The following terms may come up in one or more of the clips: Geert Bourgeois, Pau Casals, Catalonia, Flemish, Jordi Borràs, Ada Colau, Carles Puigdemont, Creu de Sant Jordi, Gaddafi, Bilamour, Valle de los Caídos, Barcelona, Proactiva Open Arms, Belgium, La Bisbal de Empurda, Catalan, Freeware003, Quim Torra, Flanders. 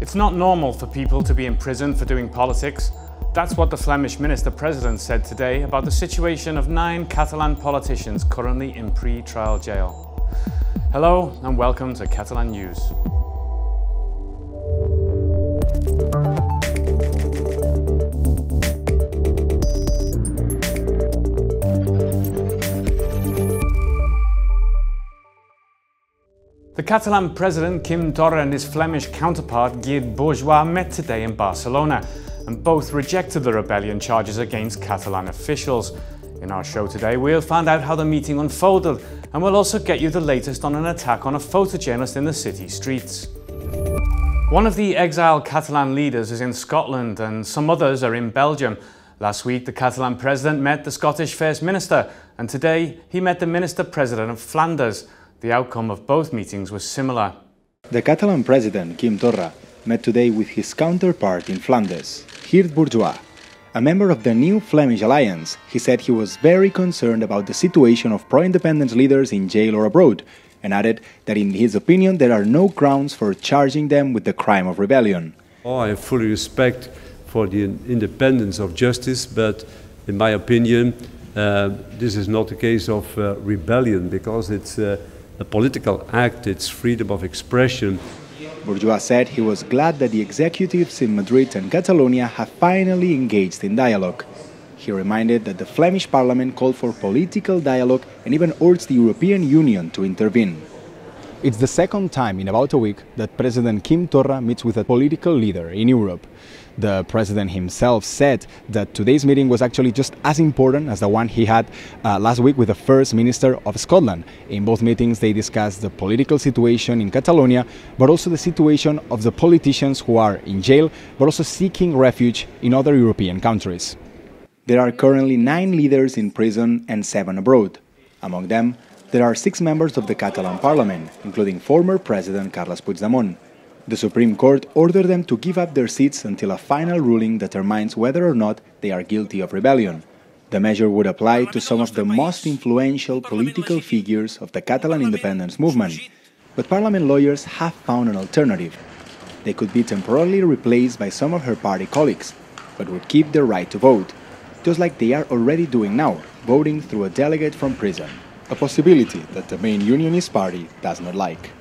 It's not normal for people to be in prison for doing politics. That's what the Flemish minister-president said today about the situation of 9 Catalan politicians currently in pre-trial jail. Hello and welcome to Catalan News. The Catalan president Quim Torra and his Flemish counterpart Geert Bourgeois met today in Barcelona, and both rejected the rebellion charges against Catalan officials. In our show today, we'll find out how the meeting unfolded, and we'll also get you the latest on an attack on a photojournalist in the city streets. One of the exiled Catalan leaders is in Scotland, and some others are in Belgium. Last week, the Catalan president met the Scottish First Minister, and today he met the Minister-President of Flanders. The outcome of both meetings was similar. The Catalan president, Quim Torra, met today with his counterpart in Flanders, Geert Bourgeois. A member of the new Flemish alliance, he said he was very concerned about the situation of pro-independence leaders in jail or abroad, and added that in his opinion there are no grounds for charging them with the crime of rebellion. Oh, I have full respect for the independence of justice, but in my opinion this is not a case of rebellion, because it's a political act, it's freedom of expression. Bourgeois said he was glad that the executives in Madrid and Catalonia have finally engaged in dialogue. He reminded that the Flemish parliament called for political dialogue and even urged the European Union to intervene. It's the second time in about a week that President Quim Torra meets with a political leader in Europe. The president himself said that today's meeting was actually just as important as the one he had last week with the First Minister of Scotland. In both meetings they discussed the political situation in Catalonia, but also the situation of the politicians who are in jail, but also seeking refuge in other European countries. There are currently 9 leaders in prison and 7 abroad. Among them, there are 6 members of the Catalan parliament, including former President Carles Puigdemont. The Supreme Court ordered them to give up their seats until a final ruling determines whether or not they are guilty of rebellion. The measure would apply to some of the most influential political figures of the Catalan independence movement, but parliament lawyers have found an alternative. They could be temporarily replaced by some of her party colleagues, but would keep their right to vote, just like they are already doing now, voting through a delegate from prison, a possibility that the main unionist party does not like.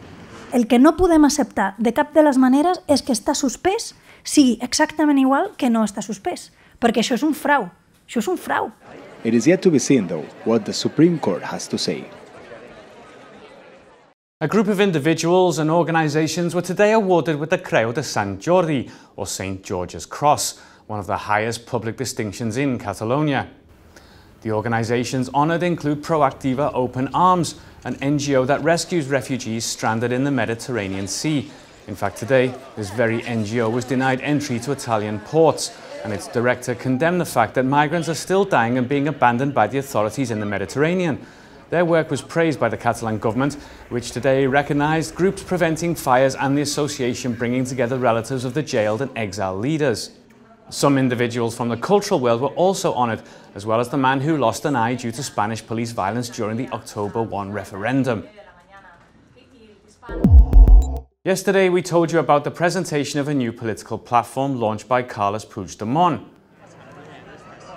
El que no podem acceptar de cap de les maneres és que està suspès sigui exactament igual que no està suspès, perquè això és un frau, això és un frau. It is yet to be seen, though, what the Supreme Court has to say. A group of individuals and organizations were today awarded with the Creu de Sant Jordi, or St. George's Cross, one of the highest public distinctions in Catalonia. The organizations honored include Proactiva Open Arms, an NGO that rescues refugees stranded in the Mediterranean Sea. In fact, today, this very NGO was denied entry to Italian ports, and its director condemned the fact that migrants are still dying and being abandoned by the authorities in the Mediterranean. Their work was praised by the Catalan government, which today recognized groups preventing fires and the association bringing together relatives of the jailed and exiled leaders. Some individuals from the cultural world were also honoured, as well as the man who lost an eye due to Spanish police violence during the October 1 referendum. Yesterday we told you about the presentation of a new political platform launched by Carles Puigdemont.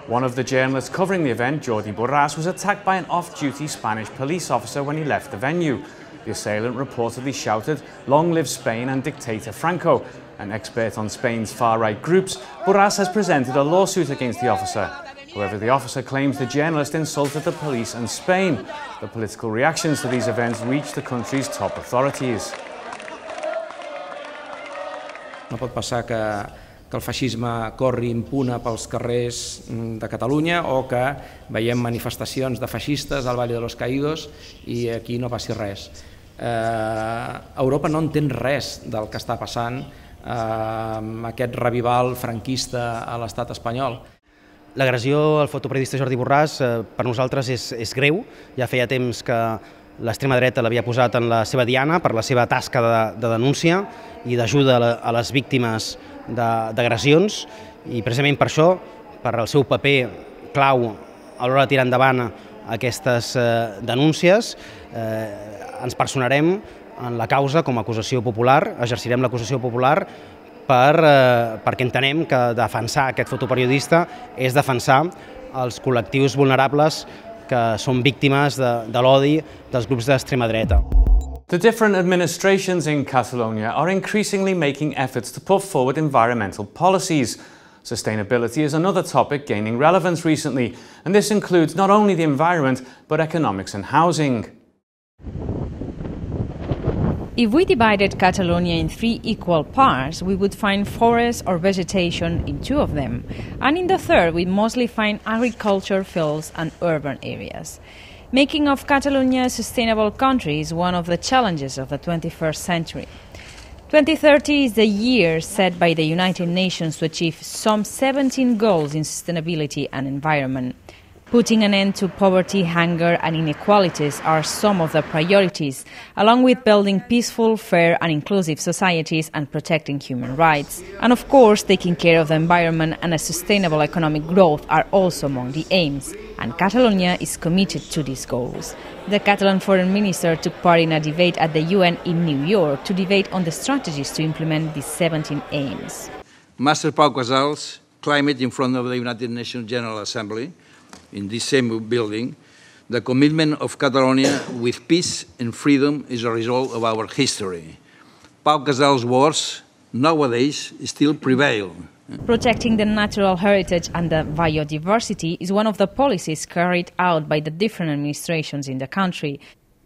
One of the journalists covering the event, Jordi Borràs, was attacked by an off-duty Spanish police officer when he left the venue. The assailant reportedly shouted, "Long live Spain and dictator Franco." An expert on Spain's far-right groups, Borràs has presented a lawsuit against the officer. However, the officer claims the journalist insulted the police and Spain. The political reactions to these events reached the country's top authorities. No pot passar que el feixisme corri impune pels carrers de Catalunya o que veiem manifestacions de feixistes al Valle de los Caídos i aquí no passi res. Europa no entén res del que està passant amb aquest revival franquista a l'estat espanyol. L'agressió al fotoperiodista Jordi Borràs per nosaltres és greu. Ja feia temps que l'extrema dreta l'havia posat en la seva diana per la seva tasca de denúncia i d'ajuda a les víctimes d'agressions, i precisament per això, per el seu paper clau a l'hora de tirar endavant aquestes denúncies, ens personarem en la causa com a acusació popular, exercirem l'acusació popular perquè entenem que defensar aquest fotoperiodista és defensar els col·lectius vulnerables que són víctimes de l'odi dels grups d'extrema dreta. The different administrations in Catalonia are increasingly making efforts to put forward environmental policies. Sustainability is another topic gaining relevance recently, and this includes not only the environment, but economics and housing. If we divided Catalonia in three equal parts, we would find forests or vegetation in two of them, and in the third we mostly find agriculture fields and urban areas. Making of Catalonia a sustainable country is one of the challenges of the 21st century. 2030 is the year set by the United Nations to achieve some 17 goals in sustainability and environment. Putting an end to poverty, hunger and inequalities are some of the priorities, along with building peaceful, fair and inclusive societies and protecting human rights. And of course, taking care of the environment and a sustainable economic growth are also among the aims, and Catalonia is committed to these goals. The Catalan Foreign Minister took part in a debate at the UN in New York to debate on the strategies to implement these 17 aims. Master Pau Casals, climate in front of the United Nations General Assembly, in this same building, the commitment of Catalonia with peace and freedom is a result of our history. Pau Casals' words nowadays still prevail. Protecting the natural heritage and the biodiversity is one of the policies carried out by the different administrations in the country.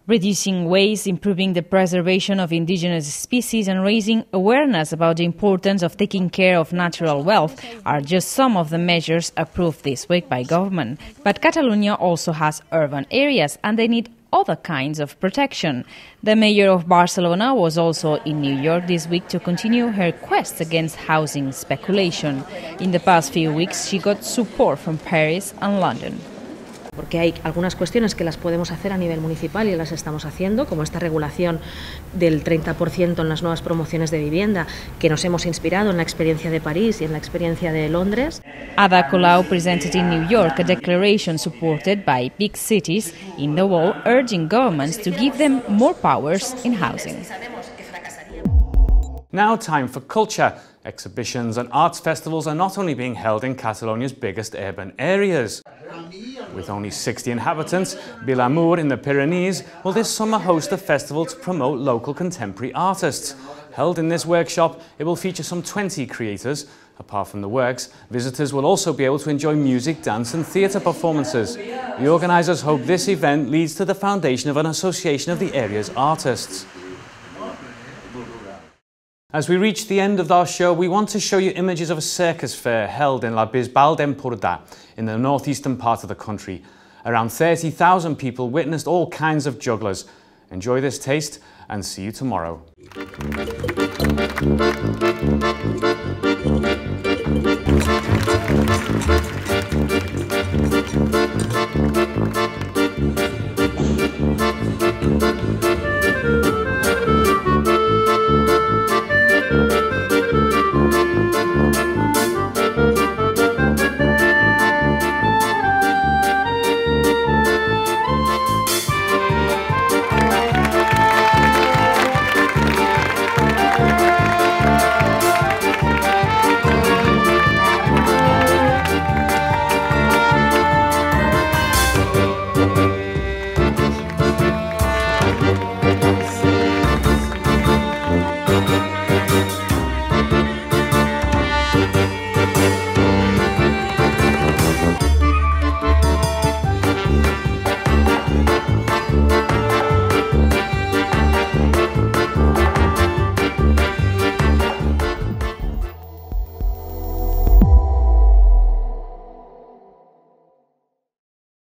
Reducing waste, improving the preservation of indigenous species and raising awareness about the importance of taking care of natural wealth are just some of the measures approved this week by government. But Catalonia also has urban areas and they need other kinds of protection. The mayor of Barcelona was also in New York this week to continue her quest against housing speculation. In the past few weeks she got support from Paris and London. Porque hay algunas cuestiones que las podemos hacer a nivel municipal y las estamos haciendo, como esta regulación del 30% en las nuevas promociones de vivienda, que nos hemos inspirado en la experiencia de París y en la experiencia de Londres. Ada Colau presented in New York a declaration supported by big cities in the world, urging governments to give them more powers in housing. Now time for culture. Exhibitions and arts festivals are not only being held in Catalonia's biggest urban areas. With only 60 inhabitants, Bilamour in the Pyrenees will this summer host a festival to promote local contemporary artists. Held in this workshop, it will feature some 20 creators. Apart from the works, visitors will also be able to enjoy music, dance and theatre performances. The organisers hope this event leads to the foundation of an association of the area's artists. As we reach the end of our show, we want to show you images of a circus fair held in La Bisbal de Empurda, in the northeastern part of the country. Around 30,000 people witnessed all kinds of jugglers. Enjoy this taste and see you tomorrow.